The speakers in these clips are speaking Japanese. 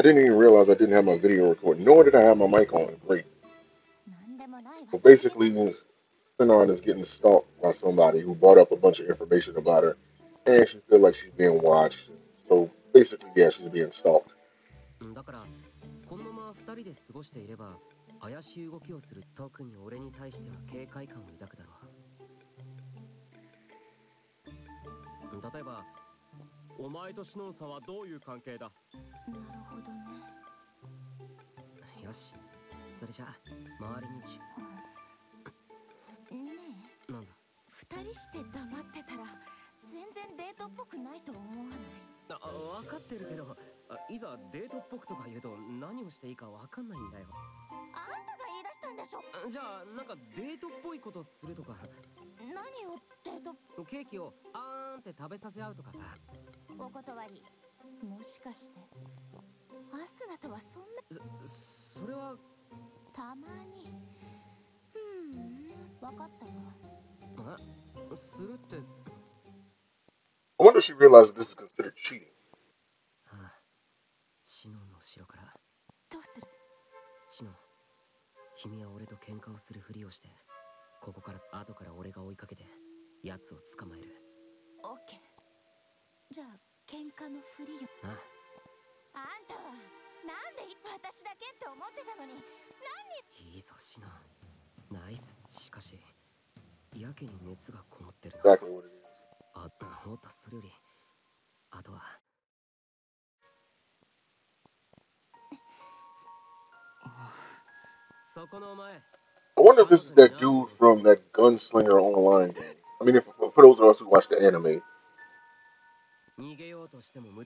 I didn't even realize I didn't have my video recording, nor did I have my mic on. Great. But basically, Sena is getting stalked by somebody who brought up a bunch of information about her, and she feels like she's being watched. So basically, yeah, she's being stalked. I wonder if she realizes this is considered cheating. Exactly what it is. I wonder if this is that dude from that Gunslinger Online game. I mean, for those of us who watch the anime. Uh-huh. So now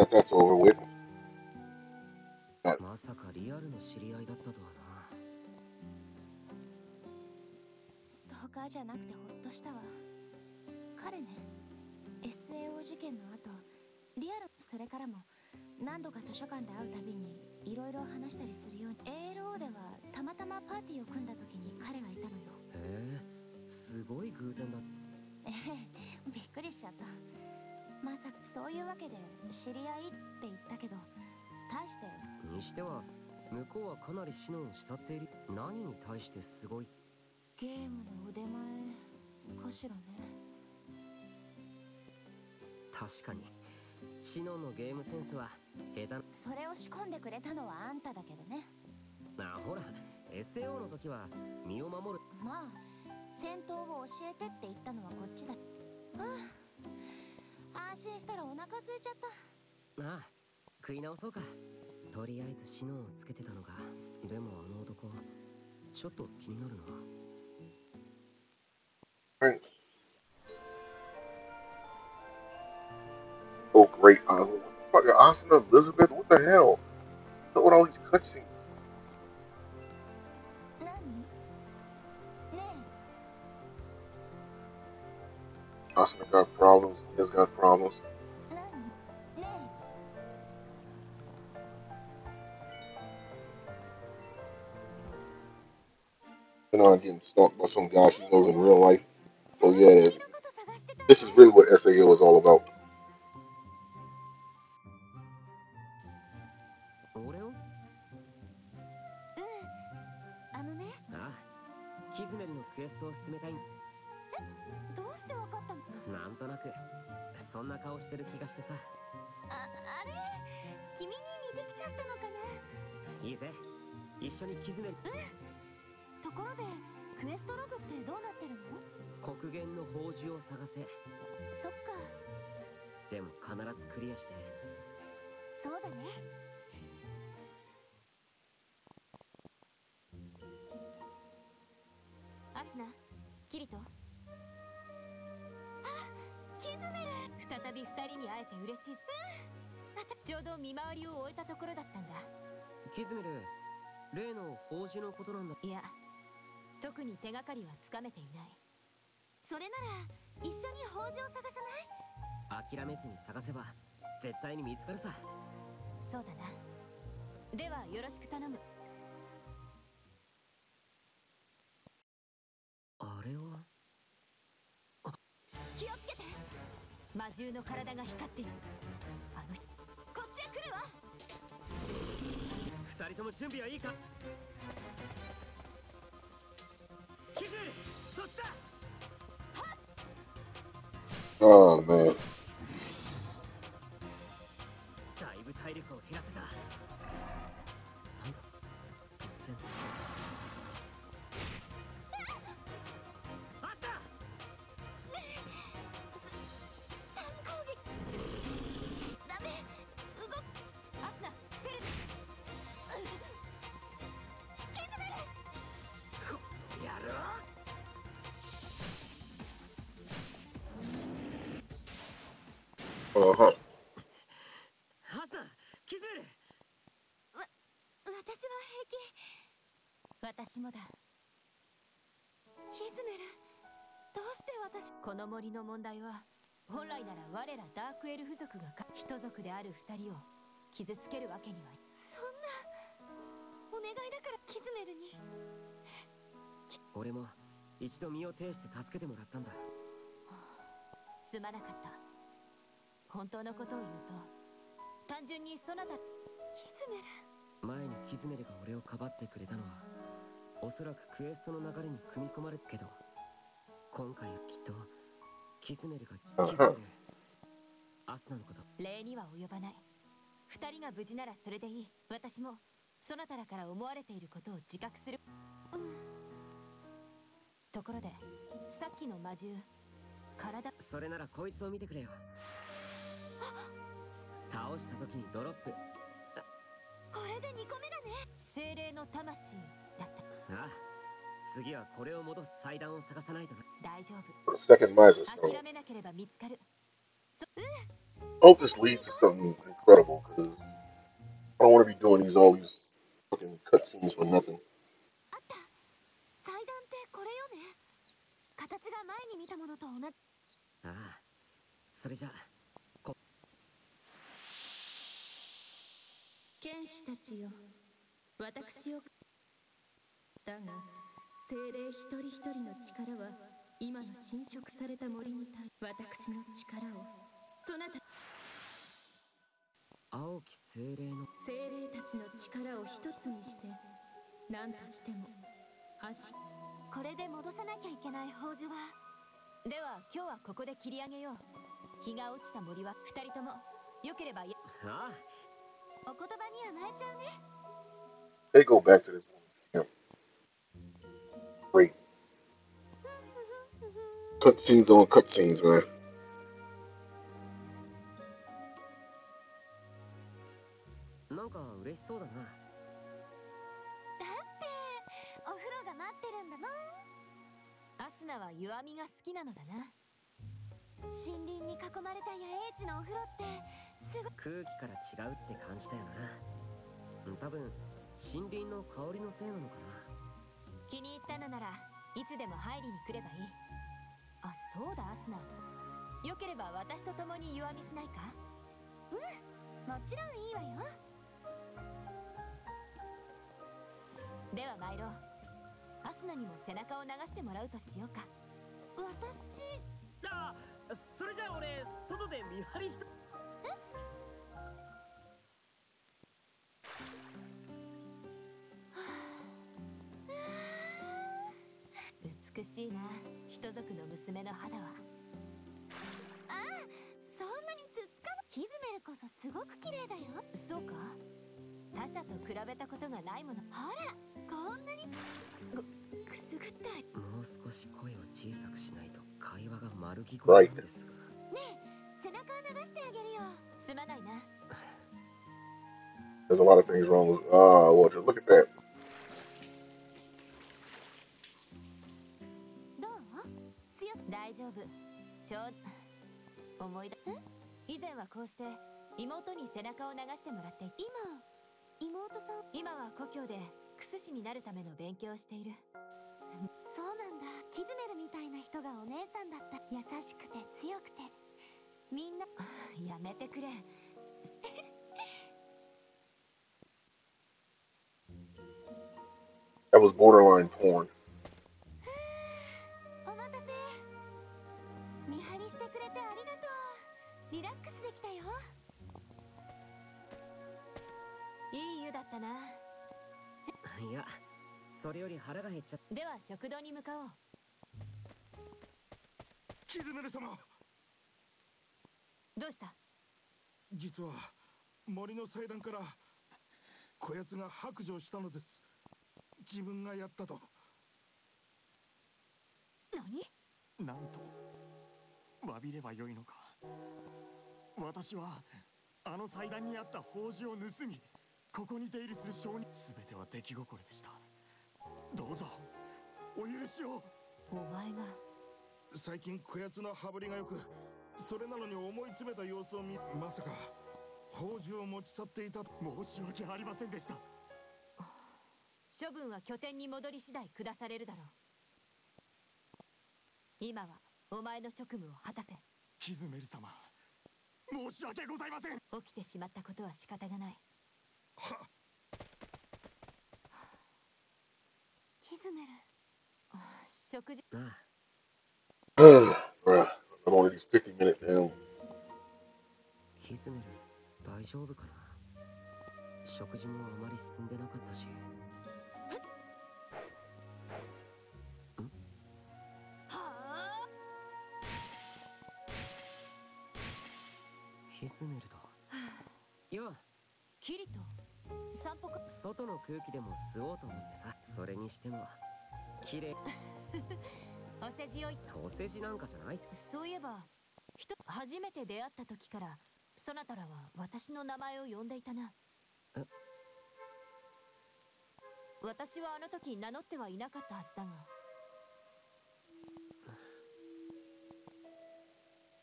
that that's over with. Right. Oh great, what the fuck, Asuna, Elizabeth, what the hell? Look at all these cutscenes. Asuna got problems, he has got problems. Sena getting stalked by some guy she knows in real life. So yeah, This is really what SAO is all about. Asuna、Kirito。あ、キズメル。再び二人に会えて嬉しい。ちょうど見回りを終えたところだったんだ。キズメル、例の宝珠のことなんだ。いや、特に手がかりはつかめていない。それなら一緒に宝珠を探さない？諦めずに探せば絶対に見つかるさ。そうだな。ではよろしく頼む。魔獣の体が光っている。あの、こっちへ来るわ。二人とも準備はいいか？キズ、そっちだ。ああ、ね。だいぶ体力を減らせた。なんだ、突然。私もだ。キズメル、どうして私？この森の問題は、本来なら我らダークエルフ族が人族である二人を傷つけるわけには。そんな、お願いだからキズメルに。俺も一度身を挺して助けてもらったんだ。すまなかった。本当のことを言うと、単純にそなた。キズメル。前にキズメルが俺をかばってくれたのは、おそらくクエストの流れに組み込まれるけど、今回はきっとキズメルがアスナのこと礼には及ばない。二人が無事ならそれでいい。私もそなたらから思われていることを自覚する。うん、ところでさっきの魔獣体、それならこいつを見てくれよ。倒した時にドロップ。これで2個目だね。精霊の魂だった。ああ、次はこれを戻す祭壇を探さないとな。大丈夫。諦めなければ見つかる。I hope this leads to something incredible, because I don't want to be doing these all these fucking cutscenes for nothing. あった。祭壇ってこれよね。形が前に見たものと同じ。ああ、それじゃあ。剣士たちよ、私を。だが精霊一人一人の力は今の侵食された森に対、私の力をそなた。青き精霊の精霊たちの力を一つにして、何としても足。これで戻さなきゃいけない宝珠は。では今日はここで切り上げよう。日が落ちた森は二人とも良ければ。ああ、お言葉に甘えちゃうね。They go back to this.Great. Cutscenes on cutscenes, man.気に入ったのならいつでも入りに来ればいい。あ、そうだ、アスナ。よければ私と共に弱みしないか？うん、もちろんいいわよ。では参ろう。アスナにも背中を流してもらうとしようか。私。あっ、それじゃあ俺外で見張りした。美しいな、人族の娘の肌は。ああ、そんなにつつかない。キズメルこそすごく綺麗だよ。そうか、他者と比べたことがないもの。ほら、こんなにくすぐったい。もう少し声を小さくしないと会話が丸聞こえるんですが。ねえ、背中を流してあげるよ。すまないな。There's a lot of things wrong with... Ah, well, just look at that.大丈夫。ちょうど思い出以前はこうして妹に背中を流してもらっていて、今妹さん今は故郷で薬師になるための勉強をしている。そうなんだ。キズメルみたいな人がお姉さんだった。優しくて強くてみんなやめてくれThat was borderline porn.リラックスできたよ。いい湯だったな。いや、それより腹が減っちゃった。では食堂に向かおう。キズメル様、どうした？実は森の祭壇からこやつが白状したのです。自分がやったと。何？なんと詫びればよいのか。私はあの祭壇にあった宝珠を盗み、ここに出入りする商人。全ては出来心でした。どうぞお許しを。お前が最近こやつの羽振りがよく、それなのに思い詰めた様子を見、まさか宝珠を持ち去っていたと。申し訳ありませんでした。処分は拠点に戻り次第下されるだろう。今はお前の職務を果たせ。キズメル様、申し訳ございません。起きてしまったことは仕方がない。キズメル、食事。キズメル、大丈夫かな。食事もあまり進んでなかったし。キズメルだ。よ、キリト、散歩か。外の空気でも吸おうと思ってさ。それにしても綺麗お世辞を。お世辞なんかじゃない。そういえば初めて出会った時からそなたらは私の名前を呼んでいたな。私はあの時名乗ってはいなかったはずだが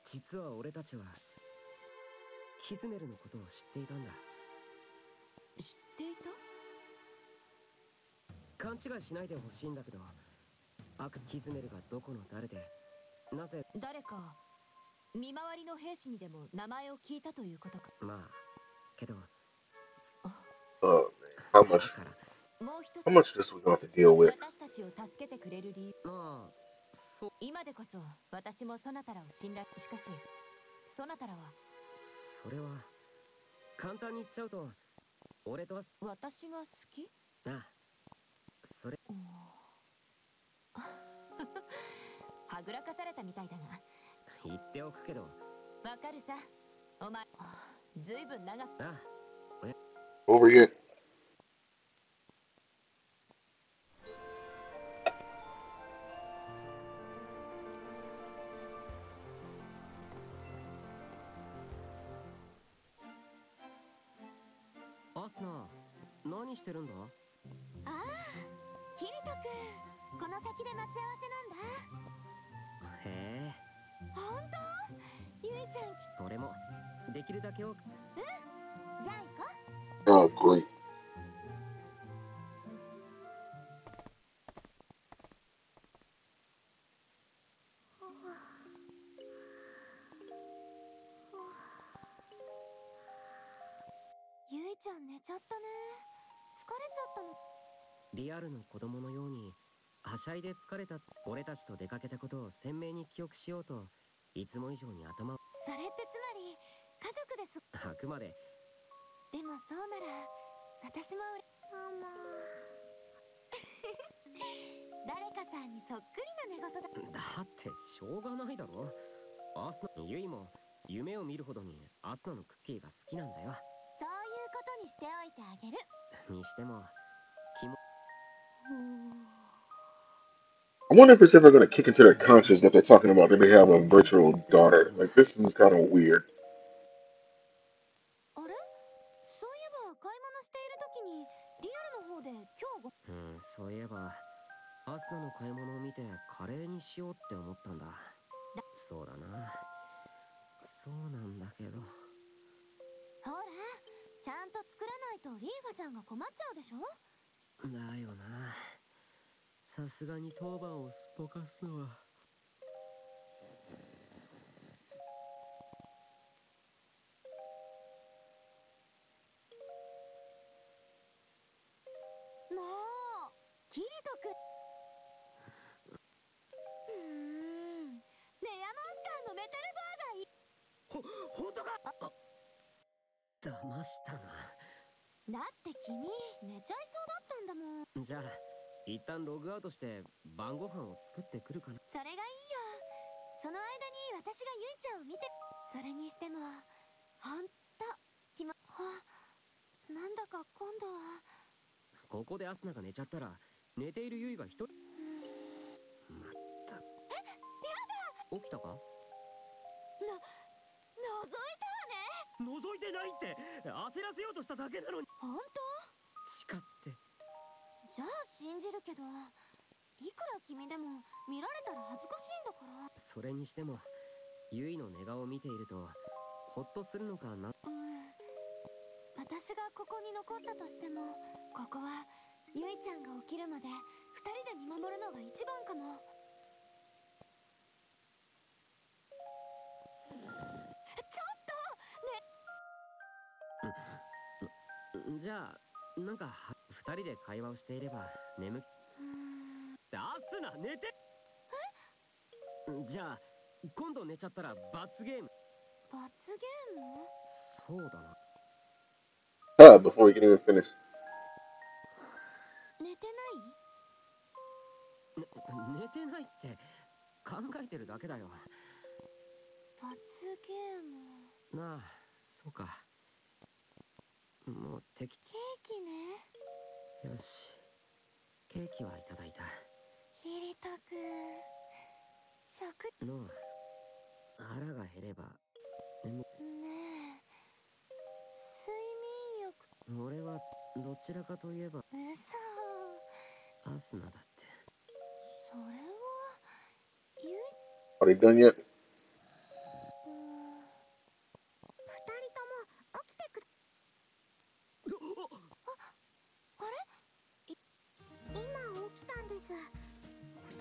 実は俺たちはキズメルのことを知っていたんだ。知っていた？勘違いしないでほしいんだけど、キズメルがどこの誰で、なぜ。誰か見回りの兵士にでも名前を聞いたということか。まあけど、How much this was going to deal with? 私たちを助けてくれる理由。まあ、そう。今でこそ私もそなたらを信頼。しかしそなたらは。それは簡単に言っちゃうと、俺とは私が好き？あ、それはぐらかされたみたいだが言っておくけどわかるさ。お前ずいぶん長く。あ、over here。Asuna、何してるんだ？ああ、キリト君、この先で待ち合わせなんだ。へえ、本当？ゆいちゃんき、俺もできるだけ多く。うん、じゃあ行こう。あ、great。ちゃん寝ちゃったね。疲れちゃったの。リアルの子供のようにはしゃいで疲れた。俺たちと出かけたことを鮮明に記憶しようといつも以上に頭を。それってつまり家族です。あくまで。でもそうなら私もママ誰かさんにそっくりな寝言だ。だってしょうがないだろ。アスナ、ユイも夢を見るほどにアスナのクッキーが好きなんだよ。そういうことにしておいてあげる。にしても I wonder if it's ever going to kick into their conscience that they're talking about that they have a virtual daughter. Like, this is kind of weird. Oh, さすがに当番をすっぽかすのは。もうキリトくん。レアモンスターのメタルバーがいい。ほんとか。騙したな。だって君寝ちゃいそうだったんだもん。じゃあ一旦ログアウトして晩ご飯を作ってくるかな。それがいいよ。その間に私がゆいちゃんを見て。それにしてもほんと気まあ、なんだか今度は。ここでアスナが寝ちゃったら寝ているゆいが一人。まった。え、やだ。起きたかな。覗いたわね。覗いてないって。焦らせようとしただけなのに。ほんと誓って。じゃあ信じるけど、いくら君でも見られたら恥ずかしいんだから。それにしてもユイの寝顔を見ているとホッとするのかな。私がここに残ったとしても、ここはユイちゃんが起きるまで2人で見守るのが一番かも。ちょっとね。じゃあなんか二人で会話をしていれば眠気。アスナ寝て。え？じゃあ今度寝ちゃったら罰ゲーム。罰ゲーム？そうだな。Before we can even finish. 寝てない？寝てないって考えてるだけだよ。罰ゲーム。なあ、そうか。もう適当。ケーキね。よし、ケーキはいただいた。キリトくん、食の腹が減れば眠。ねえ、睡眠欲。俺はどちらかといえば。嘘。アスナだって。それはゆい。あれだね。2人とも起きてくる。2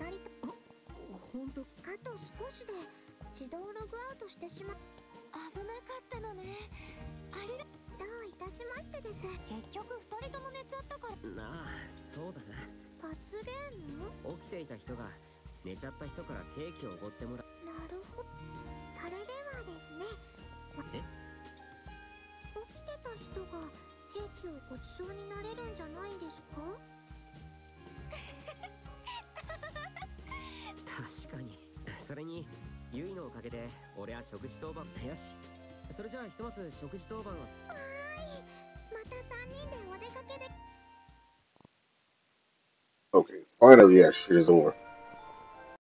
人ともほんと。あと少しで自動ログアウトしてしまう。危なかったのね。ありがとう。どういたしましてです。結局2人とも寝ちゃったから。なあ、そうだな。罰ゲーム。起きていた人が寝ちゃった人からケーキをおごってもらう。なるほど。それではですね、起きてた人がケーキをごちそうになれるんじゃないんですか。確かに。それにユイのおかげで俺は食事当番。よし、それじゃあひとまず食事当番を。はーい、また3人でお出かけで。Okay, finally, yes, she is over.